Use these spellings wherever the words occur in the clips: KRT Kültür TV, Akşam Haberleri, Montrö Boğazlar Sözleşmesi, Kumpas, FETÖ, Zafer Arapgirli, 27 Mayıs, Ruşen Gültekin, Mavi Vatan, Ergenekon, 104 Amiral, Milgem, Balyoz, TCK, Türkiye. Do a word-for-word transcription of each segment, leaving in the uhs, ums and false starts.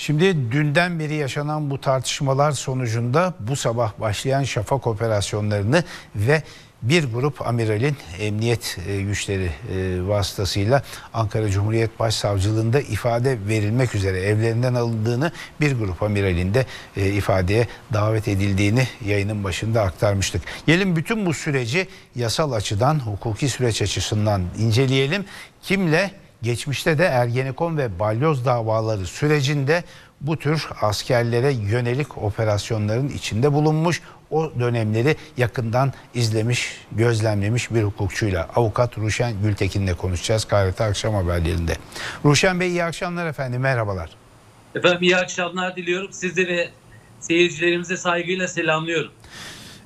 Şimdi dünden beri yaşanan bu tartışmalar sonucunda bu sabah başlayan şafak operasyonlarını ve bir grup amiralin emniyet güçleri vasıtasıyla Ankara Cumhuriyet Başsavcılığında ifade verilmek üzere evlerinden alındığını, bir grup amiralin de ifadeye davet edildiğini yayının başında aktarmıştık. Gelin bütün bu süreci yasal açıdan, hukuki süreç açısından inceleyelim. Kimle? Geçmişte de Ergenekon ve Balyoz davaları sürecinde bu tür askerlere yönelik operasyonların içinde bulunmuş, o dönemleri yakından izlemiş, gözlemlemiş bir hukukçuyla, avukat Ruşen Gültekin'le konuşacağız K R T Akşam Haberleri'nde. Ruşen Bey, iyi akşamlar efendim, merhabalar. Efendim iyi akşamlar diliyorum, sizi ve seyircilerimize saygıyla selamlıyorum.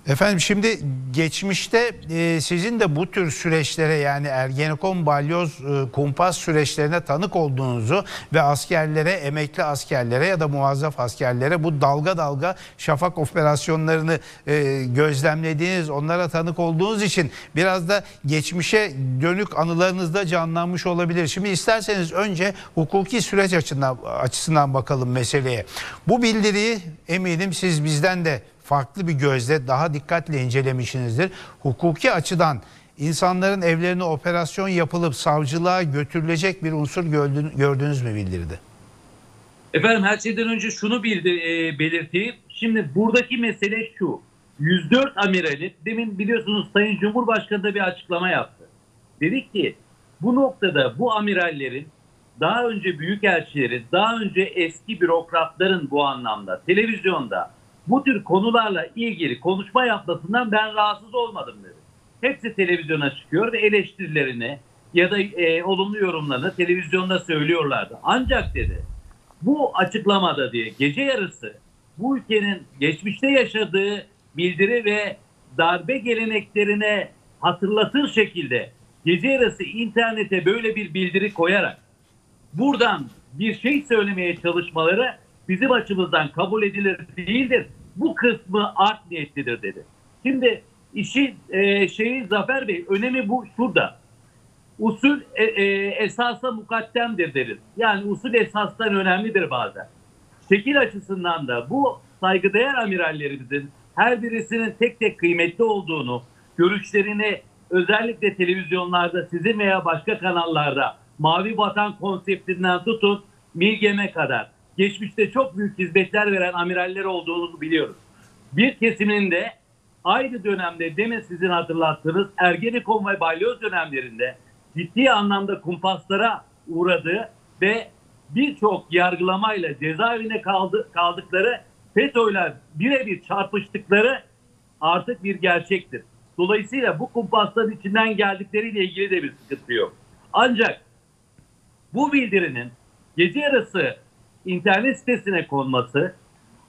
Efendim şimdi geçmişte e, sizin de bu tür süreçlere, yani Ergenekon, Balyoz, e, Kumpas süreçlerine tanık olduğunuzu ve askerlere, emekli askerlere ya da muazzaf askerlere bu dalga dalga şafak operasyonlarını e, gözlemlediğiniz, onlara tanık olduğunuz için biraz da geçmişe dönük anılarınızda canlanmış olabilir. Şimdi isterseniz önce hukuki süreç açısından, açısından bakalım meseleye. Bu bildiriyi eminim siz bizden de farklı bir gözle, daha dikkatle incelemişsinizdir. Hukuki açıdan insanların evlerine operasyon yapılıp savcılığa götürülecek bir unsur gördünüz mü bildirdi? Efendim her şeyden önce şunu bildir, e, belirteyim. Şimdi buradaki mesele şu. yüz dört amiralin, demin biliyorsunuz Sayın Cumhurbaşkanı da bir açıklama yaptı. Dedi ki bu noktada bu amirallerin, daha önce büyükelçilerin, daha önce eski bürokratların bu anlamda televizyonda bu tür konularla ilgili konuşma yapmasından ben rahatsız olmadım dedi. Hepsi televizyona çıkıyor ve eleştirilerini ya da e, olumlu yorumlarını televizyonda söylüyorlardı. Ancak dedi bu açıklamada diye gece yarısı bu ülkenin geçmişte yaşadığı bildiri ve darbe geleneklerine hatırlatır şekilde gece yarısı internete böyle bir bildiri koyarak buradan bir şey söylemeye çalışmaları bizim açımızdan kabul edilir değildir. Bu kısmı art niyetlidir dedi. Şimdi işin e, şeyi Zafer Bey, önemi bu şurada. Usul e, e, esasa mukaddemdir deriz. Yani usul esastan önemlidir bazen. Şekil açısından da bu saygıdeğer amirallerimizin her birisinin tek tek kıymetli olduğunu, görüşlerini özellikle televizyonlarda, sizin veya başka kanallarda Mavi Vatan konseptinden tutun Milgem'e kadar geçmişte çok büyük hizmetler veren amiraller olduğunu biliyoruz. Bir kesiminin de aynı dönemde demin sizin hatırlattığınız Ergenekon ve Balyoz dönemlerinde ciddi anlamda kumpaslara uğradığı ve birçok yargılamayla cezaevine kaldı, kaldıkları, FETÖ'yle birebir çarpıştıkları artık bir gerçektir. Dolayısıyla bu kumpasların içinden geldikleriyle ilgili de bir sıkıntı yok. Ancak bu bildirinin gece yarısı internet sitesine konması,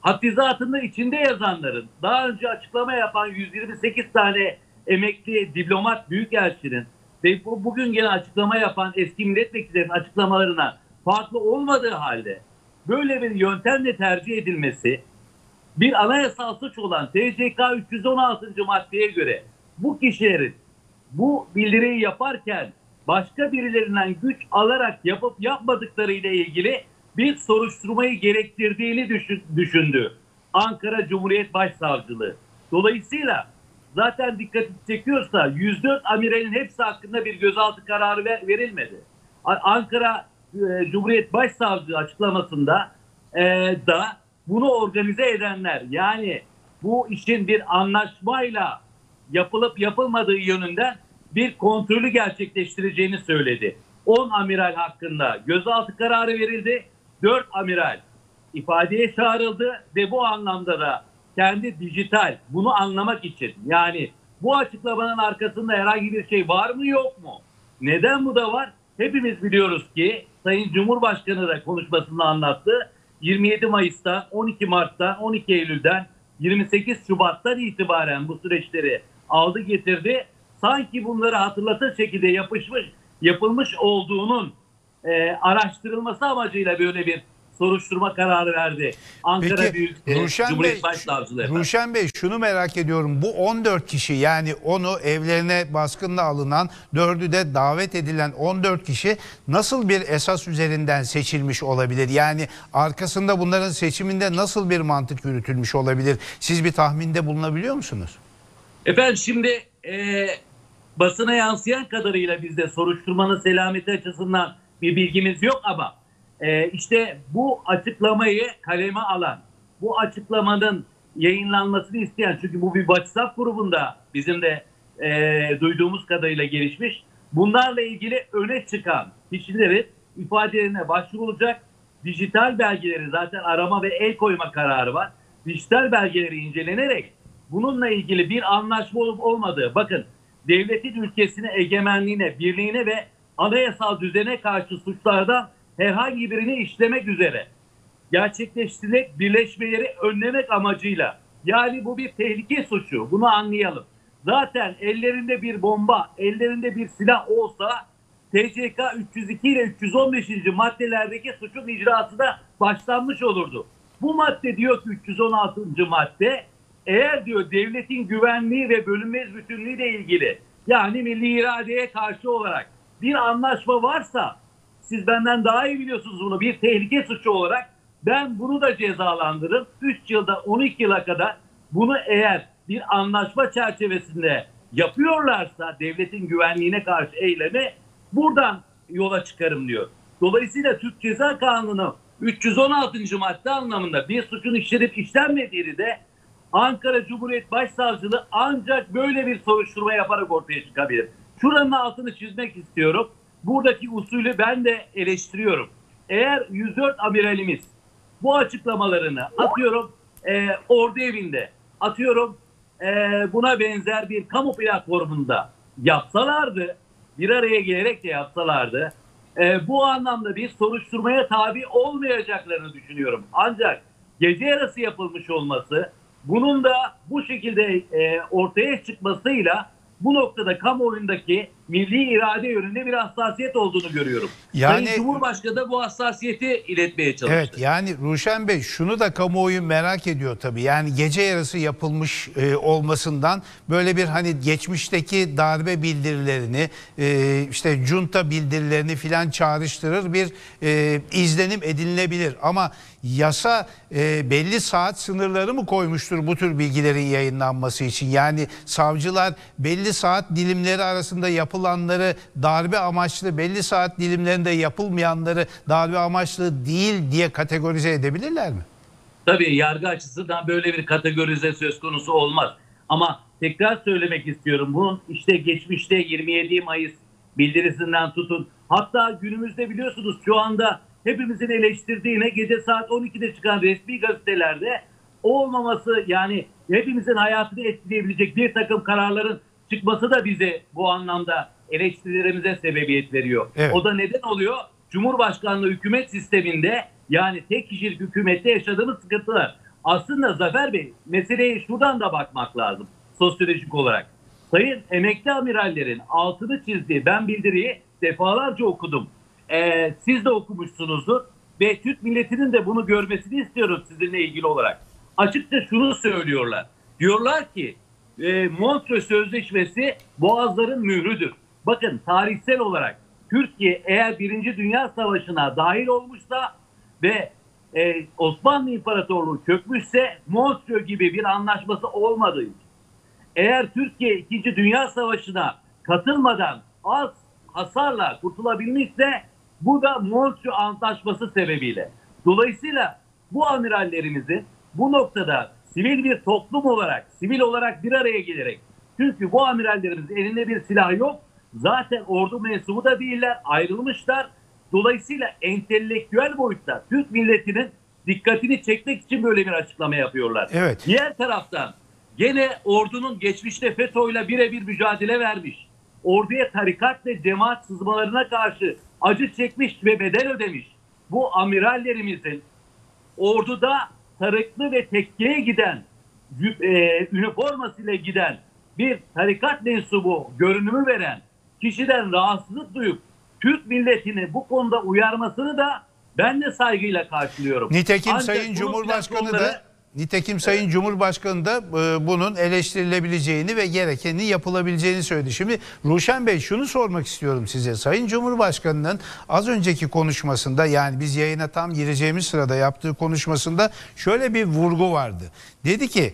haddizatında içinde yazanların, daha önce açıklama yapan yüz yirmi sekiz tane emekli diplomat büyükelçinin ve bu, bugün gene açıklama yapan eski milletvekillerinin açıklamalarına farklı olmadığı halde böyle bir yöntemle tercih edilmesi, bir anayasal suç olan T C K üç yüz on altıncı maddeye göre bu kişilerin bu bildiriyi yaparken başka birilerinden güç alarak yapıp yapmadıkları ile ilgili bir soruşturmayı gerektirdiğini düşündü Ankara Cumhuriyet Başsavcılığı. Dolayısıyla zaten dikkat çekiyorsa yüz dört amiralin hepsi hakkında bir gözaltı kararı verilmedi. Ankara Cumhuriyet Başsavcılığı açıklamasında e, da bunu organize edenler, yani bu işin bir anlaşmayla yapılıp yapılmadığı yönünden bir kontrolü gerçekleştireceğini söyledi. on amiral hakkında gözaltı kararı verildi. dört amiral ifadeye çağrıldı ve bu anlamda da kendi dijital, bunu anlamak için, yani bu açıklamanın arkasında herhangi bir şey var mı yok mu? Neden bu da var? Hepimiz biliyoruz ki Sayın Cumhurbaşkanı da konuşmasında anlattı. yirmi yedi Mayıs'tan, on iki Mart'tan, on iki Eylül'den, yirmi sekiz Şubat'tan itibaren bu süreçleri aldı getirdi. Sanki bunları hatırlatır şekilde yapışmış, yapılmış olduğunun E, araştırılması amacıyla böyle bir soruşturma kararı verdi. Ankara Peki, Büyükşehir Ruşen Cumhuriyet Bey, Başsavcılığı. Ruşen Bey, şunu merak ediyorum. Bu on dört kişi, yani onu evlerine baskınla alınan, dördü de davet edilen on dört kişi nasıl bir esas üzerinden seçilmiş olabilir? Yani arkasında bunların seçiminde nasıl bir mantık yürütülmüş olabilir? Siz bir tahminde bulunabiliyor musunuz? Efendim şimdi e, basına yansıyan kadarıyla bizde soruşturmanın selameti açısından bir bilgimiz yok ama e, işte bu açıklamayı kaleme alan, bu açıklamanın yayınlanmasını isteyen, çünkü bu bir WhatsApp grubunda bizim de e, duyduğumuz kadarıyla gelişmiş, bunlarla ilgili öne çıkan kişilerin ifadelerine başvurulacak, dijital belgeleri, zaten arama ve el koyma kararı var, dijital belgeleri incelenerek bununla ilgili bir anlaşma olup olmadığı, bakın devletin ülkesine, egemenliğine, birliğine ve anayasal düzene karşı suçlardan herhangi birini işlemek üzere gerçekleştirilecek birleşmeleri önlemek amacıyla, yani bu bir tehlike suçu, bunu anlayalım. Zaten ellerinde bir bomba, ellerinde bir silah olsa T C K üç yüz iki ile üç yüz on beş. maddelerdeki suçun icrası da başlanmış olurdu. Bu madde diyor ki üç yüz on altıncı madde, eğer diyor devletin güvenliği ve bölünmez bütünlüğü ile ilgili, yani milli iradeye karşı olarak bir anlaşma varsa, siz benden daha iyi biliyorsunuz bunu, bir tehlike suçu olarak ben bunu da cezalandırırım. üç yılda on iki yıla kadar. Bunu eğer bir anlaşma çerçevesinde yapıyorlarsa devletin güvenliğine karşı eylemi, buradan yola çıkarım diyor. Dolayısıyla Türk Ceza Kanunu'nun üç yüz on altıncı madde anlamında bir suçun işlenip işlenmediğini de Ankara Cumhuriyet Başsavcılığı ancak böyle bir soruşturma yaparak ortaya çıkabilir. Şuranın altını çizmek istiyorum. Buradaki usulü ben de eleştiriyorum. Eğer yüz dört amiralimiz bu açıklamalarını, atıyorum e, ordu evinde, atıyorum e, buna benzer bir kamu platformunda yapsalardı, bir araya gelerek de yapsalardı, e, bu anlamda bir soruşturmaya tabi olmayacaklarını düşünüyorum. Ancak gece yarısı yapılmış olması, bunun da bu şekilde e, ortaya çıkmasıyla bu noktada kamuoyundaki milli irade yönünde bir hassasiyet olduğunu görüyorum. Yani Sayın Cumhurbaşkanı da bu hassasiyeti iletmeye çalıştı. Evet, yani Ruşen Bey, şunu da kamuoyu merak ediyor tabii. Yani gece yarısı yapılmış e, olmasından böyle bir, hani geçmişteki darbe bildirilerini, e, işte junta bildirilerini filan çağrıştırır bir e, izlenim edinilebilir. Ama yasa e, belli saat sınırları mı koymuştur bu tür bilgilerin yayınlanması için? Yani savcılar belli saat dilimleri arasında yapılanları darbe amaçlı, belli saat dilimlerinde yapılmayanları darbe amaçlı değil diye kategorize edebilirler mi? Tabii yargı açısından böyle bir kategorize söz konusu olmaz. Ama tekrar söylemek istiyorum, bunun işte geçmişte yirmi yedi Mayıs bildirisinden tutun, hatta günümüzde biliyorsunuz şu anda hepimizin eleştirdiğine gece saat on ikide çıkan resmi gazetelerde olmaması, yani hepimizin hayatını etkileyebilecek bir takım kararların çıkması da bize bu anlamda eleştirilerimize sebebiyet veriyor. Evet. O da neden oluyor? Cumhurbaşkanlığı hükümet sisteminde, yani tek kişilik hükümette yaşadığımız sıkıntılar. Aslında Zafer Bey, meseleye şuradan da bakmak lazım sosyolojik olarak. Sayın emekli amirallerin altını çizdiği ben bildiriyi defalarca okudum. Ee, siz de okumuşsunuzdur ve Türk milletinin de bunu görmesini istiyorum sizinle ilgili olarak. Açıkça şunu söylüyorlar. Diyorlar ki E, Montrö Sözleşmesi Boğazların mührüdür. Bakın, tarihsel olarak Türkiye eğer Birinci Dünya Savaşı'na dahil olmuşsa ve e, Osmanlı İmparatorluğu çökmüşse Montrö gibi bir anlaşması olmadığı için, eğer Türkiye İkinci Dünya Savaşı'na katılmadan az hasarla kurtulabilmişse bu da Montrö Antlaşması sebebiyle. Dolayısıyla bu amirallerimizin bu noktada sivil bir toplum olarak, sivil olarak bir araya gelerek, çünkü bu amirallerimizin elinde bir silah yok, zaten ordu mensubu da değiller, ayrılmışlar. Dolayısıyla entelektüel boyutta Türk milletinin dikkatini çekmek için böyle bir açıklama yapıyorlar. Evet. Diğer taraftan gene ordunun geçmişte FETÖ'yle birebir mücadele vermiş, orduya tarikat ve cemaat sızmalarına karşı acı çekmiş ve bedel ödemiş bu amirallerimizin orduda tarıklı ve tekkeye giden, e, üniformasıyla giden bir tarikat mensubu görünümü veren kişiden rahatsızlık duyup Türk milletini bu konuda uyarmasını da Ben de saygıyla karşılıyorum. Nitekim Ancak Sayın Cumhurbaşkanı platformları... da Nitekim Sayın evet. Cumhurbaşkanı da e, bunun eleştirilebileceğini ve gerekeni yapılabileceğini söyledi. Şimdi Ruşen Bey, şunu sormak istiyorum size. Sayın Cumhurbaşkanı'nın az önceki konuşmasında, yani biz yayına tam gireceğimiz sırada yaptığı konuşmasında şöyle bir vurgu vardı. Dedi ki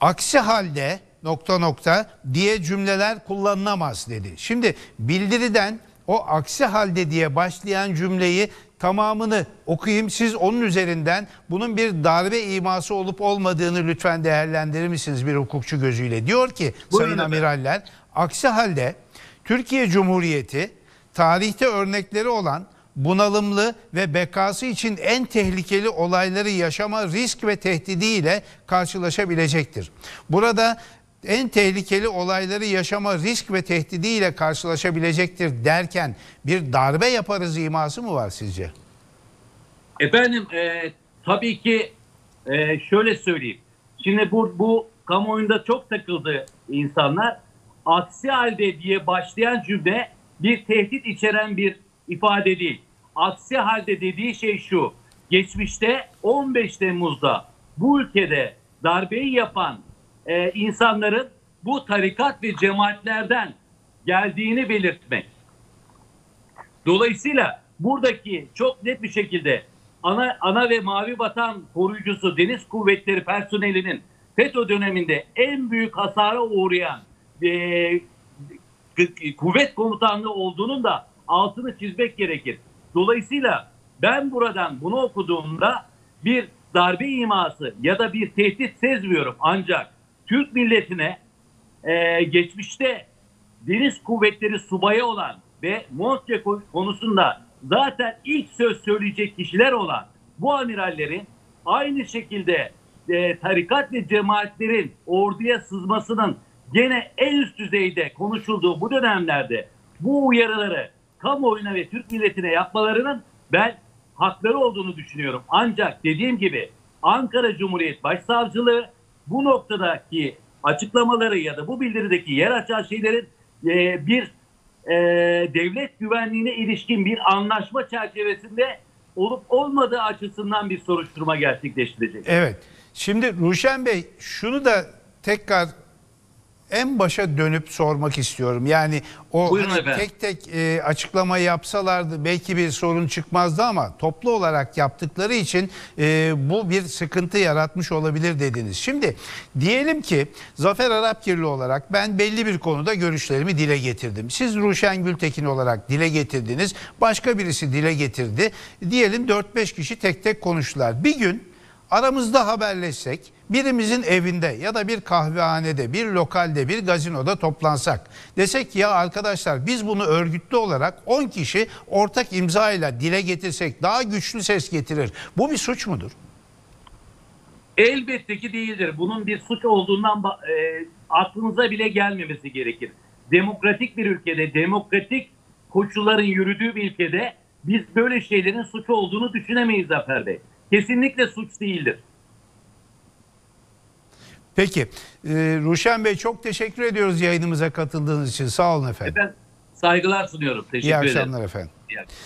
aksi halde nokta nokta diye cümleler kullanılamaz dedi. Şimdi bildiriden o aksi halde diye başlayan cümleyi tamamını okuyayım. Siz onun üzerinden bunun bir darbe iması olup olmadığını lütfen değerlendirir misiniz bir hukukçu gözüyle? Diyor ki Buyurun Sayın Amiraller, aksi halde Türkiye Cumhuriyeti tarihte örnekleri olan bunalımlı ve bekası için en tehlikeli olayları yaşama risk ve tehdidiyle karşılaşabilecektir. Burada en tehlikeli olayları yaşama risk ve tehdidiyle karşılaşabilecektir derken bir darbe yaparız iması mı var sizce? Efendim e, tabii ki e, şöyle söyleyeyim. Şimdi bu, bu kamuoyunda çok takıldı insanlar. Aksi halde diye başlayan cümle bir tehdit içeren bir ifade değil. Aksi halde dediği şey şu. Geçmişte on beş Temmuz'da bu ülkede darbeyi yapan Ee, insanların bu tarikat ve cemaatlerden geldiğini belirtmek. Dolayısıyla buradaki çok net bir şekilde ana, ana ve Mavi Vatan koruyucusu Deniz Kuvvetleri personelinin FETÖ döneminde en büyük hasara uğrayan e, kuvvet komutanlığı olduğunun da altını çizmek gerekir. Dolayısıyla ben buradan bunu okuduğumda bir darbe iması ya da bir tehdit sezmiyorum, ancak Türk milletine e, geçmişte deniz kuvvetleri subayı olan ve Montrö konusunda zaten ilk söz söyleyecek kişiler olan bu amirallerin aynı şekilde e, tarikat ve cemaatlerin orduya sızmasının gene en üst düzeyde konuşulduğu bu dönemlerde bu uyarıları kamuoyuna ve Türk milletine yapmalarının ben hakları olduğunu düşünüyorum. Ancak dediğim gibi Ankara Cumhuriyet Başsavcılığı bu noktadaki açıklamaları ya da bu bildirideki yer açan şeylerin e, bir e, devlet güvenliğine ilişkin bir anlaşma çerçevesinde olup olmadığı açısından bir soruşturma gerçekleştirecek. Evet. Şimdi Ruşen Bey, şunu da tekrar en başa dönüp sormak istiyorum. Yani o hani tek tek e, açıklama yapsalardı belki bir sorun çıkmazdı ama toplu olarak yaptıkları için e, bu bir sıkıntı yaratmış olabilir dediniz. Şimdi diyelim ki Zafer Arapgirli olarak ben belli bir konuda görüşlerimi dile getirdim. Siz Ruşen Gültekin olarak dile getirdiniz. Başka birisi dile getirdi. Diyelim dört beş kişi tek tek konuştular. Bir gün aramızda haberleşsek, birimizin evinde ya da bir kahvehanede, bir lokalde, bir gazinoda toplansak, desek ya arkadaşlar biz bunu örgütlü olarak on kişi ortak imzayla dile getirsek daha güçlü ses getirir. Bu bir suç mudur? Elbette ki değildir. Bunun bir suç olduğundan e, aklınıza bile gelmemesi gerekir. Demokratik bir ülkede, demokratik koşulların yürüdüğü bir ülkede biz böyle şeylerin suç olduğunu düşünemeyiz Zafer Bey. Kesinlikle suç değildir. Peki. Ee, Ruşen Bey, çok teşekkür ediyoruz yayınımıza katıldığınız için. Sağ olun efendim. Ben saygılar sunuyorum. Teşekkür ederim. İyi akşamlar efendim. İyi akşamlar.